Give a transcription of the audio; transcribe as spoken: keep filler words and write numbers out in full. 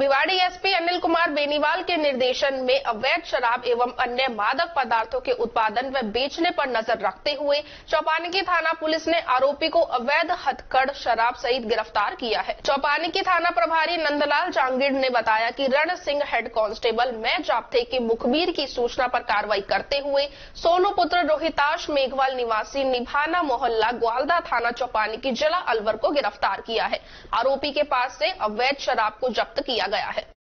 Bhiwadi SP Anil Kumar Beniwal के निर्देशन में अवैध शराब एवं अन्य मादक पदार्थों के उत्पादन व बेचने पर नजर रखते हुए चौपानी की थाना पुलिस ने आरोपी को अवैध हथकड़ शराब सहित गिरफ्तार किया है। चौपानी की थाना प्रभारी नंदलाल जांगिड़ ने बताया कि रण सिंह हेड कांस्टेबल मै जाप्ते के मुखबिर की सूचना पर कार्रवाई करते हुए सोनू पुत्र रोहिताश मेघवाल निवासी निभाना मोहल्ला ग्वालदा थाना चौपानी की जिला अलवर को गिरफ्तार किया है। आरोपी के पास से अवैध शराब को जब्त किया गया है।